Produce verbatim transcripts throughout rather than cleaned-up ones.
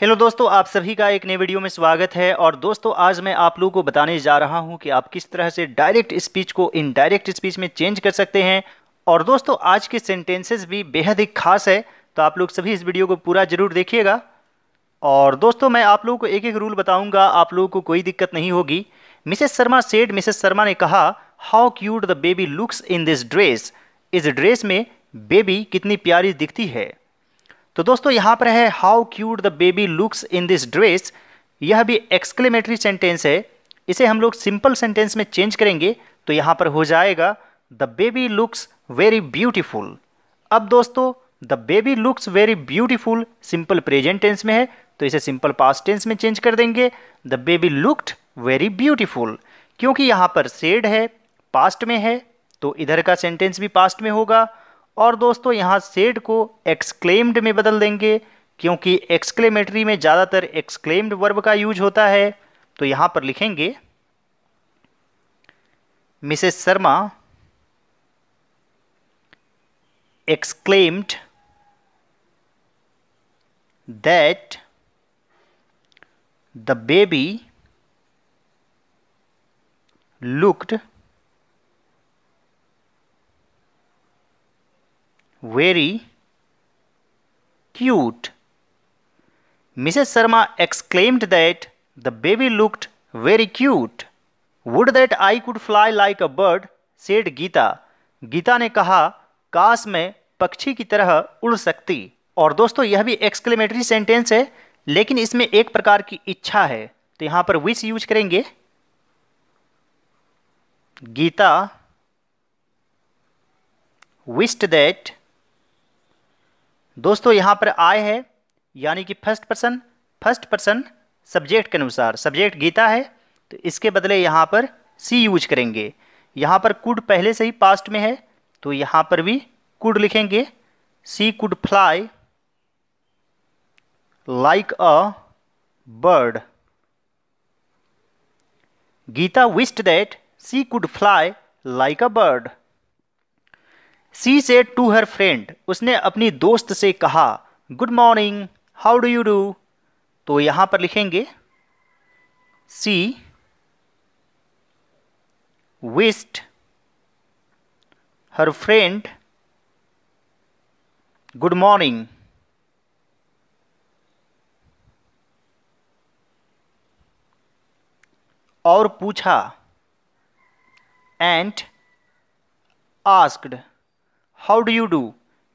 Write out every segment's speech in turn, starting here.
Hello दोस्तों, आप सभी का एक नए वीडियो में स्वागत है। और दोस्तों आज मैं आप लोगों को बताने जा रहा हूं कि आप किस तरह से डायरेक्ट स्पीच को इनडायरेक्ट स्पीच में चेंज कर सकते हैं। और दोस्तों आज के सेंटेंसेस भी बेहद ही खास है, तो आप लोग सभी इस वीडियो को पूरा जरूर देखिएगा। और दोस्तों मैं आप लोगों को एक एक रूल बताऊँगा, आप लोगों को कोई दिक्कत नहीं होगी। Mrs Sharma said, Mrs Sharma ने कहा, how cute the baby looks in this dress. इस ड्रेस में बेबी कितनी प्यारी दिखती है। तो दोस्तों यहाँ पर है how cute the baby looks in this dress. यह भी एक्सक्लेमेटरी सेंटेंस है, इसे हम लोग सिंपल सेंटेंस में चेंज करेंगे तो यहाँ पर हो जाएगा the baby looks very beautiful. अब दोस्तों the baby looks very beautiful simple present tense में है, तो इसे सिंपल पास्ट टेंस में चेंज कर देंगे the baby looked very beautiful. क्योंकि यहाँ पर सेड है, पास्ट में है, तो इधर का सेंटेंस भी पास्ट में होगा। और दोस्तों यहाँ सेड को एक्सक्लेम्ड में बदल देंगे, क्योंकि एक्सक्लेमेटरी में ज़्यादातर एक्सक्लेम्ड वर्ब का यूज होता है। तो यहाँ पर लिखेंगे Mrs Sharma exclaimed that the baby looked very cute. Mrs Sharma exclaimed that the baby looked very cute. Would that I could fly like a bird said Geeta. Geeta ने कहा, काश मैं पक्षी की तरह उड़ सकती। और दोस्तों यह भी एक्सक्लेमेटरी सेंटेंस है, लेकिन इसमें एक प्रकार की इच्छा है, तो यहाँ पर विश यूज करेंगे गीता विश्ड दैट। दोस्तों यहाँ पर आय है, यानी कि first person first person subject के अनुसार सब्जेक्ट गीता है, तो इसके बदले यहाँ पर सी यूज करेंगे। यहाँ पर कुड पहले से ही पास्ट में है, तो यहाँ पर भी कुड लिखेंगे she could fly like a bird. Geeta wished that she could fly like a bird. She said to her friend, उसने अपनी दोस्त से कहा, good morning how do you do. तो यहाँ पर लिखेंगे she wished her friend good morning. और पूछा and asked how do you do,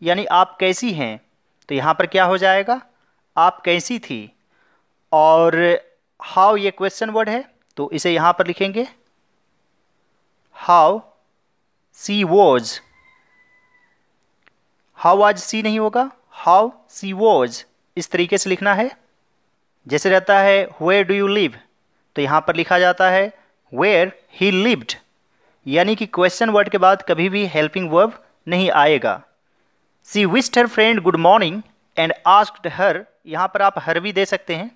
यानी आप कैसी हैं। तो यहाँ पर क्या हो जाएगा, आप कैसी थी। और हाउ ये क्वेश्चन वर्ड है, तो इसे यहाँ पर लिखेंगे हाउ सी वॉज। हाउ आज सी नहीं होगा, हाउ सी वॉज इस तरीके से लिखना है। जैसे रहता है वेयर डू यू लिव, तो यहाँ पर लिखा जाता है वेयर ही लिव्ड, यानी कि क्वेश्चन वर्ड के बाद कभी भी हेल्पिंग वर्ब नहीं आएगा। She wished her friend good morning and asked her, यहाँ पर आप हर भी दे सकते हैं,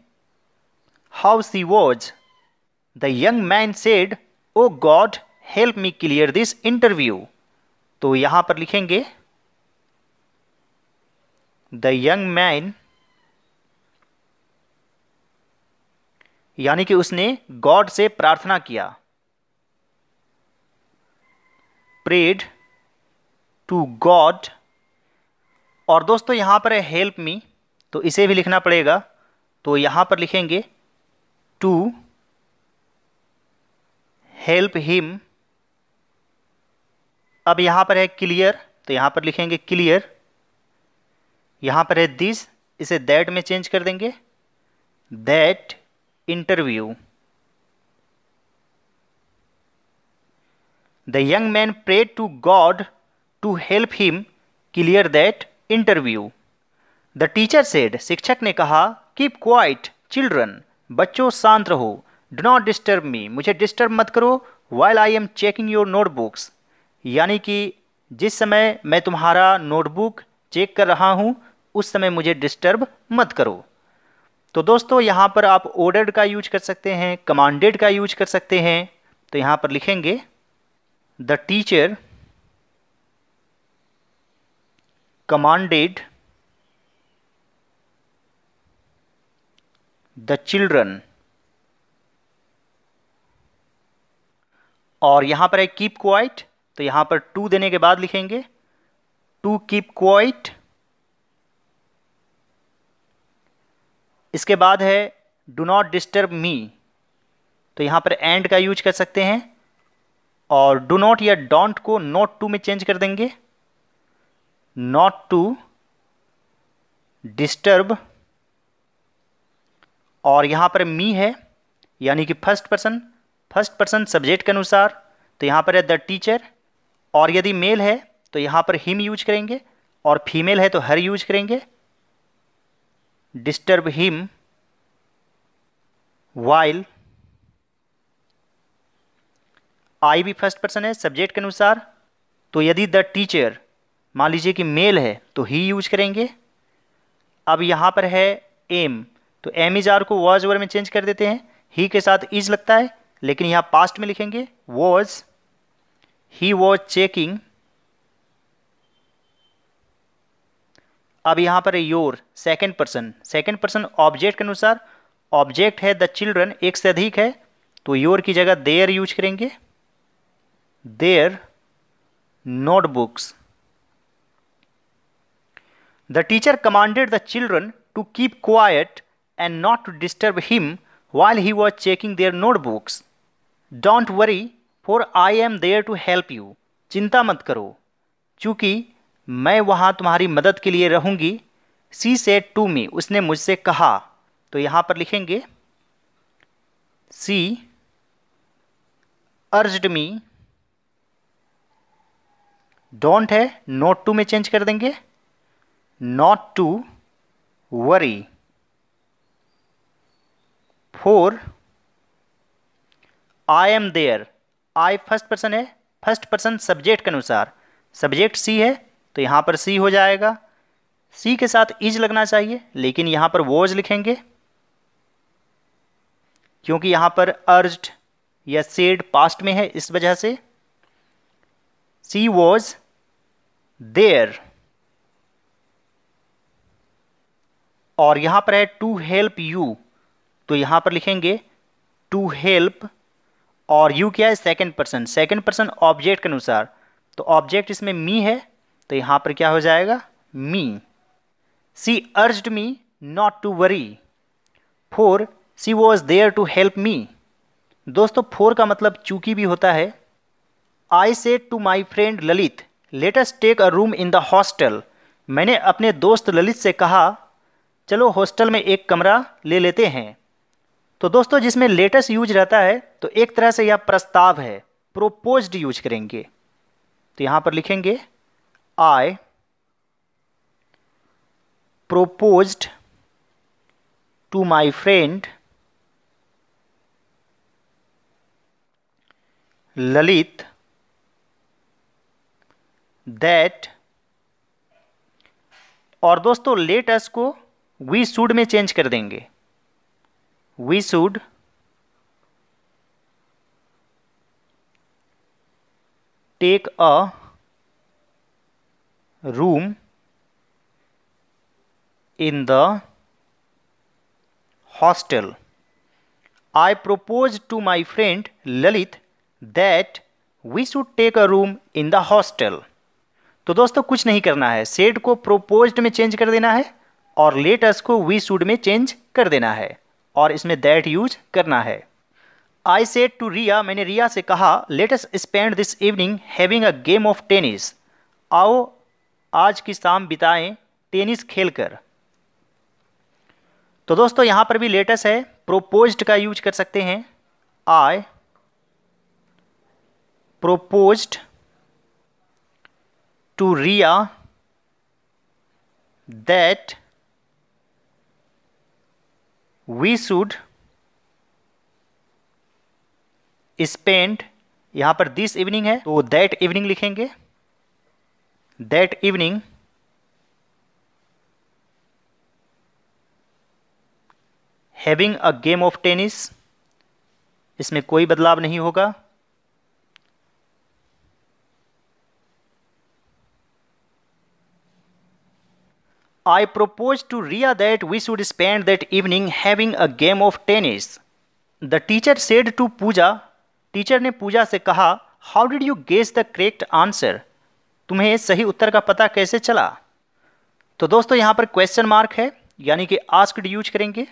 how she was. The young man said O God help me clear this interview. तो यहाँ पर लिखेंगे द यंग मैन, यानी कि उसने गॉड से प्रार्थना किया, प्रेड टू गॉड। और दोस्तों यहाँ पर है हेल्प मी, तो इसे भी लिखना पड़ेगा, तो यहाँ पर लिखेंगे टू हेल्प हिम। अब यहाँ पर है क्लियर, तो यहाँ पर लिखेंगे क्लियर। यहाँ पर है दिस, इसे दैट में चेंज कर देंगे that interview. The young man prayed to God to help him clear that interview. The teacher said, शिक्षक ने कहा, कीप क्वाइट चिल्ड्रन, बच्चों शांत रहो। डू नॉट डिस्टर्ब मी, मुझे डिस्टर्ब मत करो। While I am checking your notebooks, यानी कि जिस समय मैं तुम्हारा नोटबुक चेक कर रहा हूँ उस समय मुझे डिस्टर्ब मत करो। तो दोस्तों यहाँ पर आप ऑर्डर्ड का यूज कर सकते हैं, कमांडेड का यूज कर सकते हैं। तो यहाँ पर लिखेंगे the teacher commanded the children, और यहां पर है कीप क्वाइट, तो यहां पर टू देने के बाद लिखेंगे टू कीप क्वाइट। इसके बाद है डू नॉट डिस्टर्ब मी, तो यहां पर एंड का यूज कर सकते हैं और डू नॉट या डोंट को नॉट टू में चेंज कर देंगे, नॉट टू डिस्टर्ब, और यहां पर मी है यानी कि first person, first person subject के अनुसार, तो यहां पर है द टीचर, और यदि मेल है तो यहां पर हिम यूज करेंगे और फीमेल है तो हर यूज करेंगे। डिस्टर्ब हिम वाइल, आई भी फर्स्ट पर्सन है सब्जेक्ट के अनुसार, तो यदि द टीचर मान लीजिए कि मेल है तो ही यूज करेंगे। अब यहाँ पर है एम, तो एम इज आर को वॉज ओवर में चेंज कर देते हैं, ही के साथ इज लगता है लेकिन यहाँ पास्ट में लिखेंगे वॉज, ही वॉज चेकिंग। अब यहाँ पर है your second person, second person object के अनुसार, ऑब्जेक्ट है द चिल्ड्रन, एक से अधिक है तो योर की जगह देयर यूज करेंगे, their notebooks. The teacher commanded the children to keep quiet and not to disturb him while he was checking their notebooks. Don't worry, for I am there to help you. चिंता मत करो चूँकि मैं वहाँ तुम्हारी मदद के लिए रहूँगी। She said to me, उसने मुझसे कहा, तो यहाँ पर लिखेंगे She urged me, don't है not to में चेंज कर देंगे, not to worry, for I am there, I first person है, फर्स्ट पर्सन सब्जेक्ट के अनुसार, सब्जेक्ट सी है तो यहाँ पर सी हो जाएगा, सी के साथ इज लगना चाहिए लेकिन यहाँ पर वॉज लिखेंगे क्योंकि यहाँ पर अर्ज्ड या सेड पास्ट में है इस वजह से। सी वॉज देयर, और यहाँ पर है टू हेल्प यू, तो यहाँ पर लिखेंगे टू हेल्प, और यू क्या है second person, second person object के अनुसार, तो ऑब्जेक्ट इसमें मी है तो यहाँ पर क्या हो जाएगा me. She urged me not to worry for she was there to help me. दोस्तों फोर का मतलब चूंकि भी होता है। I said to my friend Lalit let us take a room in the hostel, मैंने अपने दोस्त ललित से कहा चलो हॉस्टल में एक कमरा ले लेते हैं। तो दोस्तों जिसमें लेटेस्ट यूज रहता है तो एक तरह से यह प्रस्ताव है, प्रोपोज्ड यूज करेंगे, तो यहाँ पर लिखेंगे I proposed to my friend Lalit that, और दोस्तों लेटेस्ट को वी शुड में चेंज कर देंगे, We should take a room in the hostel. I proposed to my friend Lalit that we should take a room in the hostel. तो दोस्तों कुछ नहीं करना है, said को proposed में चेंज कर देना है और let us को we should में चेंज कर देना है और इसमें दैट यूज करना है। आई सेड टू रिया, मैंने रिया से कहा let us spend this evening having a game of tennis, आओ आज की शाम बिताएं टेनिस खेलकर। तो दोस्तों यहाँ पर भी लेट अस है, प्रोपोज्ड का यूज कर सकते हैं, I proposed to Riya that We should spend, यहाँ पर दिस इवनिंग है तो दैट इवनिंग लिखेंगे, that evening having a game of tennis, इसमें कोई बदलाव नहीं होगा। I proposed to Ria that we should spend that evening having a game of tennis. The teacher said to Pooja, teacher ने पूजा से कहा, how did you guess the correct answer, तुम्हें सही उत्तर का पता कैसे चला। तो दोस्तों यहाँ पर क्वेश्चन मार्क है यानी कि आस्क्ड यूज करेंगे।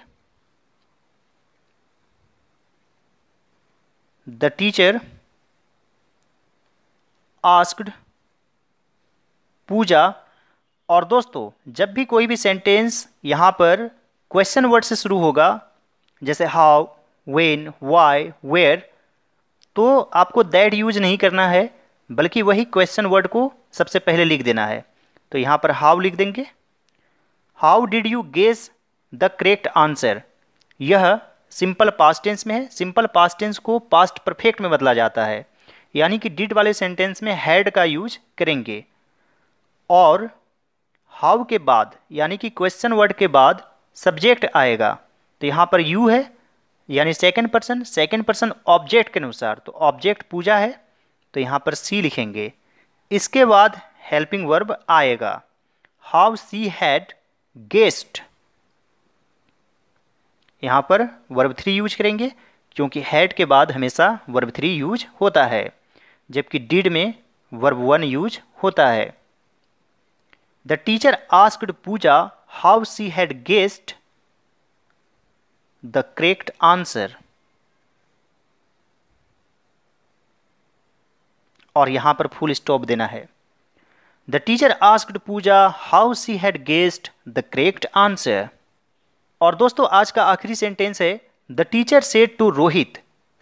The teacher asked Pooja. और दोस्तों जब भी कोई भी सेंटेंस यहाँ पर क्वेश्चन वर्ड से शुरू होगा जैसे हाउ, व्हेन, व्हाई, वेयर, तो आपको दैट यूज नहीं करना है बल्कि वही क्वेश्चन वर्ड को सबसे पहले लिख देना है। तो यहाँ पर हाउ लिख देंगे। How did you guess the correct answer, यह सिंपल पास्ट टेंस में है। सिंपल पास्ट टेंस को पास्ट परफेक्ट में बदला जाता है यानी कि डिड वाले सेंटेंस में हैड का यूज करेंगे। और हाउ के बाद यानी कि क्वेश्चन वर्ड के बाद सब्जेक्ट आएगा। तो यहाँ पर यू है यानी second person, second person object के अनुसार, तो ऑब्जेक्ट पूजा है तो यहाँ पर सी लिखेंगे। इसके बाद हेल्पिंग वर्ब आएगा, हाउ सी हैड गेस्ट, यहाँ पर वर्ब थ्री यूज करेंगे क्योंकि हैड के बाद हमेशा वर्ब थ्री यूज होता है जबकि डिड में वर्ब वन यूज होता है। The teacher asked Pooja how she had guessed the correct answer। और यहां पर फुल स्टॉप देना है। The teacher asked Pooja how she had guessed the correct answer। और दोस्तों आज का आखिरी सेंटेंस है, The teacher said to Rohit,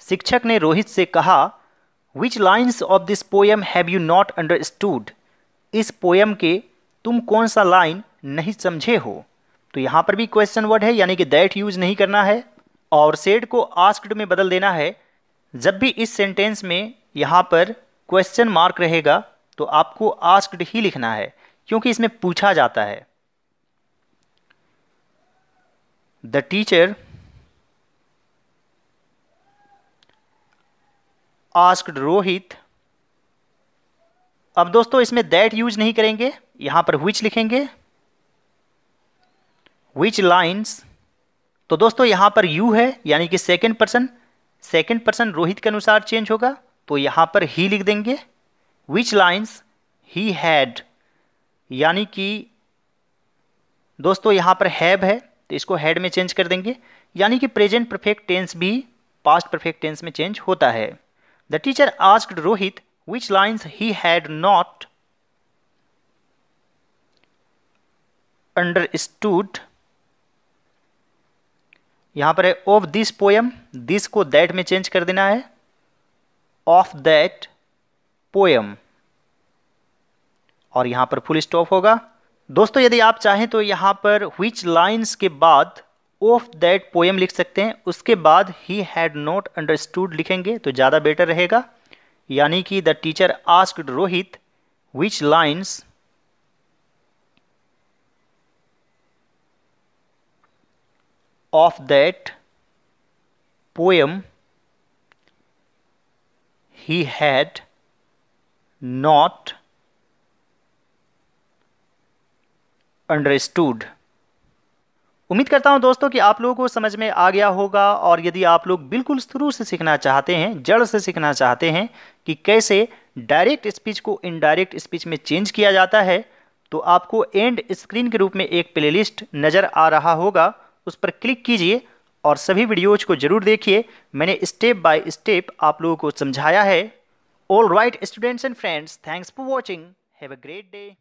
शिक्षक ने रोहित से कहा, Which lines of this poem have you not understood? इस पोएम के तुम कौन सा लाइन नहीं समझे हो। तो यहाँ पर भी क्वेश्चन वर्ड है यानी कि दैट यूज नहीं करना है और सेड को आस्क्ड में बदल देना है। जब भी इस सेंटेंस में यहाँ पर क्वेश्चन मार्क रहेगा तो आपको आस्क्ड ही लिखना है क्योंकि इसमें पूछा जाता है। The teacher asked Rohit. अब दोस्तों इसमें दैट यूज नहीं करेंगे, यहाँ पर व्हिच लिखेंगे, Which lines। तो दोस्तों यहाँ पर you है यानी कि second person, second person Rohit के अनुसार चेंज होगा तो यहाँ पर he लिख देंगे। Which lines he had, यानी कि दोस्तों यहाँ पर have है तो इसको had में चेंज कर देंगे यानी कि प्रेजेंट परफेक्ट टेंस भी पास्ट परफेक्ट टेंस में चेंज होता है। The teacher asked Rohit which lines he had not understood, यहाँ पर है ऑफ दिस पोएम, दिस को दैट में चेंज कर देना है, ऑफ दैट पोएम, और यहाँ पर फुल स्टॉप होगा। दोस्तों यदि आप चाहें तो यहाँ पर व्हिच लाइन्स के बाद ऑफ दैट पोएम लिख सकते हैं, उसके बाद ही हैड नॉट अंडरस्टूड लिखेंगे तो ज़्यादा बेटर रहेगा। यानी कि the teacher asked Rohit which lines of that poem he had not understood। उम्मीद करता हूं दोस्तों कि आप लोगों को समझ में आ गया होगा। और यदि आप लोग बिल्कुल शुरू से सीखना चाहते हैं, जड़ से सीखना चाहते हैं कि कैसे डायरेक्ट स्पीच को इनडायरेक्ट स्पीच में चेंज किया जाता है, तो आपको एंड स्क्रीन के रूप में एक प्लेलिस्ट नज़र आ रहा होगा, उस पर क्लिक कीजिए और सभी वीडियोज को जरूर देखिए। मैंने स्टेप बाय स्टेप आप लोगों को समझाया है। All right students and friends, thanks for watching, have a great day.